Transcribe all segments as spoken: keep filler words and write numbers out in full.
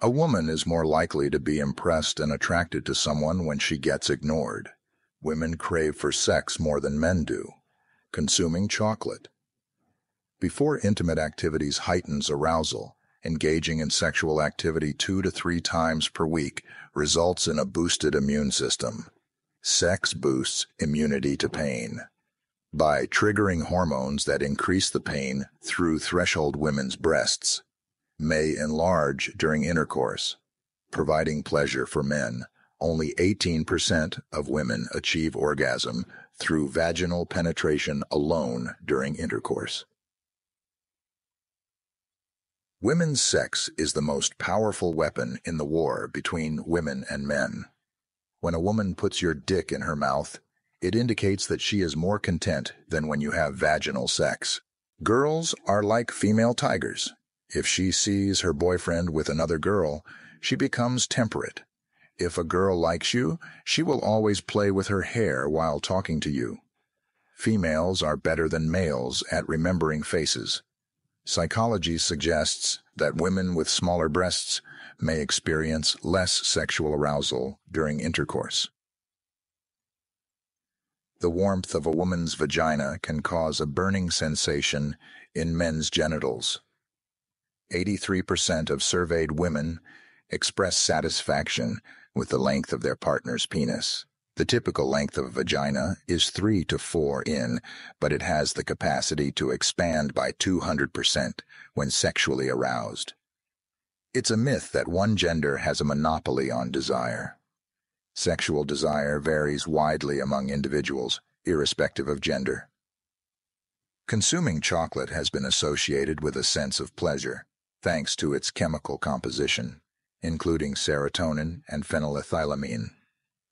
A woman is more likely to be impressed and attracted to someone when she gets ignored. Women crave for sex more than men do. Consuming chocolate. Before intimate activities heightens arousal, engaging in sexual activity two to three times per week results in a boosted immune system. Sex boosts immunity to pain by triggering hormones that increase the pain through threshold women's breasts. May enlarge during intercourse, providing pleasure for men. Only eighteen percent of women achieve orgasm through vaginal penetration alone during intercourse. Women's sex is the most powerful weapon in the war between women and men. When a woman puts your dick in her mouth, it indicates that she is more content than when you have vaginal sex. Girls are like female tigers. If she sees her boyfriend with another girl, she becomes temperate. If a girl likes you, she will always play with her hair while talking to you. Females are better than males at remembering faces. Psychology suggests that women with smaller breasts may experience less sexual arousal during intercourse. The warmth of a woman's vagina can cause a burning sensation in men's genitals. eighty-three percent of surveyed women express satisfaction with the length of their partner's penis. The typical length of a vagina is three to four inches, but it has the capacity to expand by two hundred percent when sexually aroused. It's a myth that one gender has a monopoly on desire. Sexual desire varies widely among individuals, irrespective of gender. Consuming chocolate has been associated with a sense of pleasure, thanks to its chemical composition, including serotonin and phenylethylamine.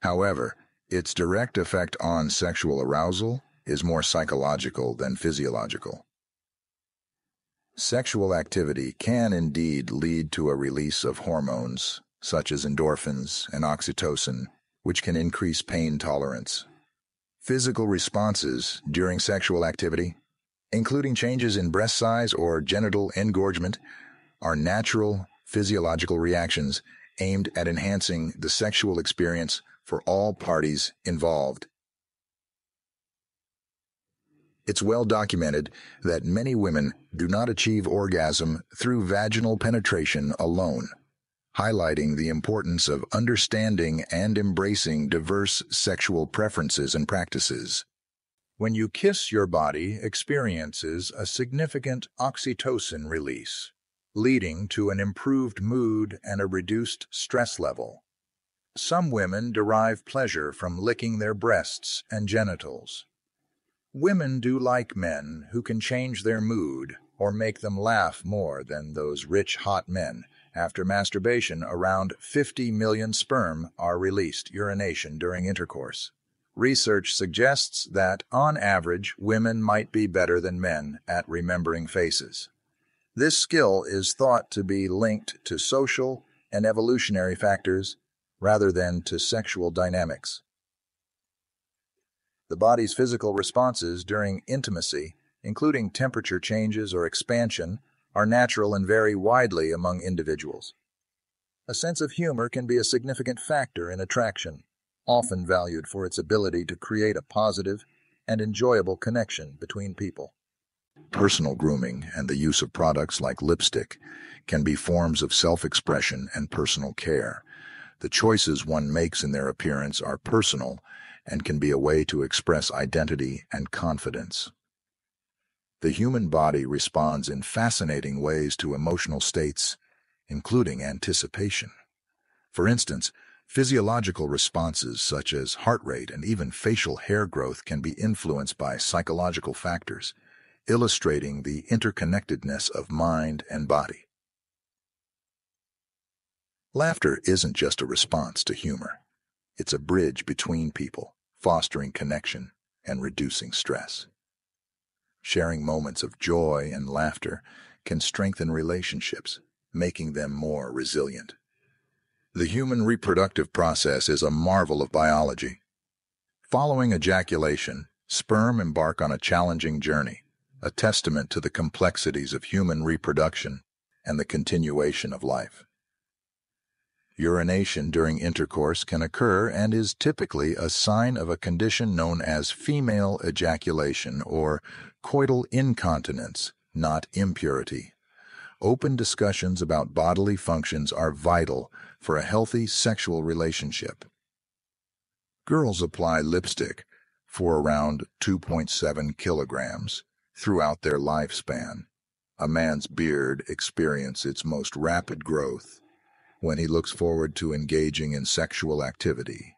However, its direct effect on sexual arousal is more psychological than physiological. Sexual activity can indeed lead to a release of hormones, such as endorphins and oxytocin, which can increase pain tolerance. Physical responses during sexual activity, including changes in breast size or genital engorgement, are natural physiological reactions aimed at enhancing the sexual experience for all parties involved. It's well documented that many women do not achieve orgasm through vaginal penetration alone, highlighting the importance of understanding and embracing diverse sexual preferences and practices. When you kiss, your body experiences a significant oxytocin release, leading to an improved mood and a reduced stress level. Some women derive pleasure from licking their breasts and genitals. Women do like men who can change their mood or make them laugh more than those rich, hot men. After masturbation, around fifty million sperm are released urination during intercourse. Research suggests that, on average, women might be better than men at remembering faces. This skill is thought to be linked to social and evolutionary factors rather than to sexual dynamics. The body's physical responses during intimacy, including temperature changes or expansion, are natural and vary widely among individuals. A sense of humor can be a significant factor in attraction, often valued for its ability to create a positive and enjoyable connection between people. Personal grooming and the use of products like lipstick can be forms of self-expression and personal care. The choices one makes in their appearance are personal and can be a way to express identity and confidence. The human body responds in fascinating ways to emotional states, including anticipation. For instance, physiological responses such as heart rate and even facial hair growth can be influenced by psychological factors, illustrating the interconnectedness of mind and body. Laughter isn't just a response to humor. It's a bridge between people, fostering connection and reducing stress. Sharing moments of joy and laughter can strengthen relationships, making them more resilient. The human reproductive process is a marvel of biology. Following ejaculation, sperm embark on a challenging journey, a testament to the complexities of human reproduction and the continuation of life. Urination during intercourse can occur and is typically a sign of a condition known as female ejaculation or coital incontinence, not impurity. Open discussions about bodily functions are vital for a healthy sexual relationship. Girls apply lipstick for around two point seven kilograms throughout their lifespan. A man's beard experiences its most rapid growth when he looks forward to engaging in sexual activity.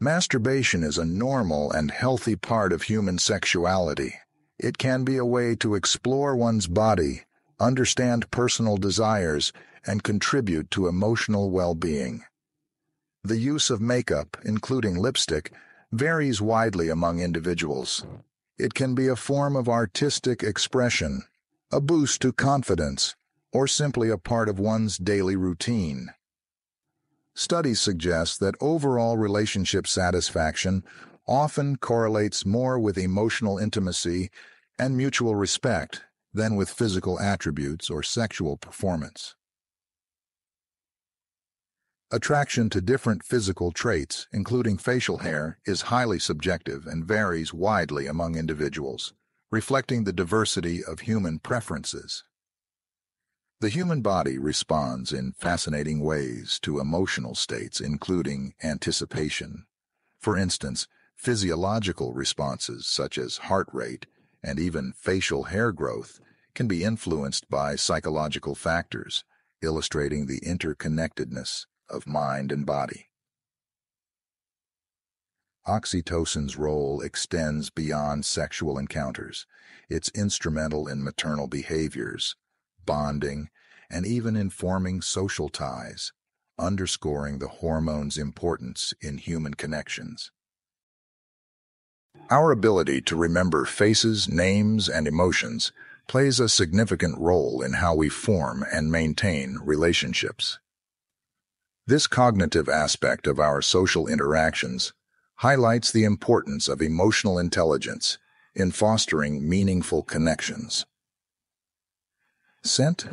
Masturbation is a normal and healthy part of human sexuality. It can be a way to explore one's body, understand personal desires, and contribute to emotional well-being. The use of makeup, including lipstick, varies widely among individuals. It can be a form of artistic expression, a boost to confidence, or simply a part of one's daily routine. Studies suggest that overall relationship satisfaction often correlates more with emotional intimacy and mutual respect than with physical attributes or sexual performance. Attraction to different physical traits, including facial hair, is highly subjective and varies widely among individuals, reflecting the diversity of human preferences. The human body responds in fascinating ways to emotional states, including anticipation. For instance, physiological responses such as heart rate and even facial hair growth can be influenced by psychological factors, illustrating the interconnectedness of mind and body. Oxytocin's role extends beyond sexual encounters. It's instrumental in maternal behaviors, bonding, and even in forming social ties, underscoring the hormone's importance in human connections. Our ability to remember faces, names, and emotions plays a significant role in how we form and maintain relationships. This cognitive aspect of our social interactions highlights the importance of emotional intelligence in fostering meaningful connections. Scent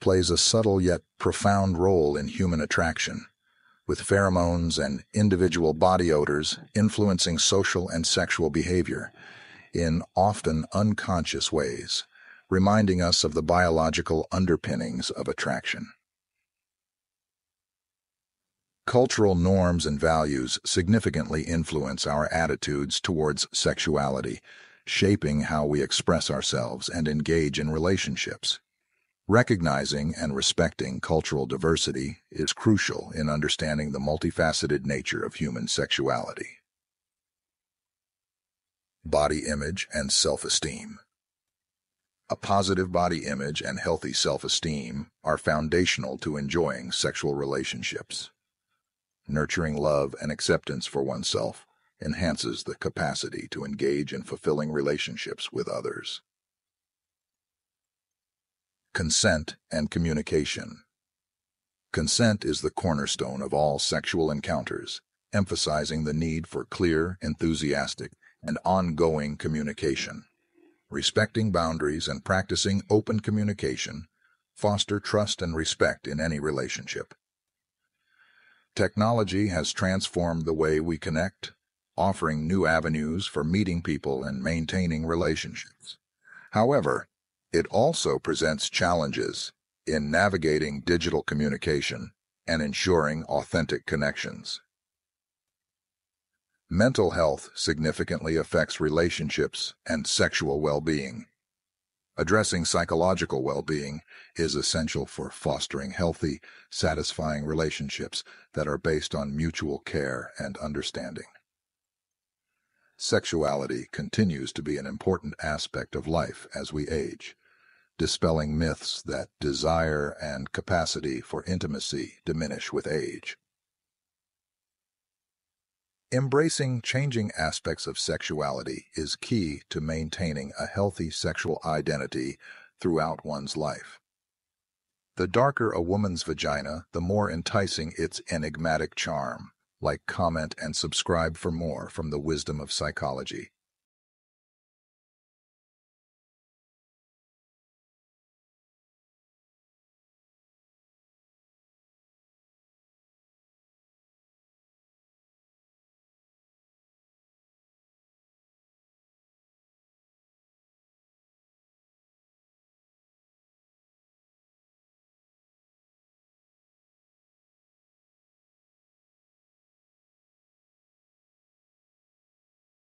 plays a subtle yet profound role in human attraction, with pheromones and individual body odors influencing social and sexual behavior in often unconscious ways, reminding us of the biological underpinnings of attraction. Cultural norms and values significantly influence our attitudes towards sexuality, shaping how we express ourselves and engage in relationships. Recognizing and respecting cultural diversity is crucial in understanding the multifaceted nature of human sexuality. Body image and self-esteem. A positive body image and healthy self-esteem are foundational to enjoying sexual relationships. Nurturing love and acceptance for oneself enhances the capacity to engage in fulfilling relationships with others. Consent and communication. Consent is the cornerstone of all sexual encounters, emphasizing the need for clear, enthusiastic, and ongoing communication. Respecting boundaries and practicing open communication foster trust and respect in any relationship. Technology has transformed the way we connect, offering new avenues for meeting people and maintaining relationships. However, it also presents challenges in navigating digital communication and ensuring authentic connections. Mental health significantly affects relationships and sexual well-being. Addressing psychological well-being is essential for fostering healthy, satisfying relationships that are based on mutual care and understanding. Sexuality continues to be an important aspect of life as we age, dispelling myths that desire and capacity for intimacy diminish with age. Embracing changing aspects of sexuality is key to maintaining a healthy sexual identity throughout one's life. The darker a woman's vagina, the more enticing its enigmatic charm. Like, comment, and subscribe for more from The Wisdom of Psychology.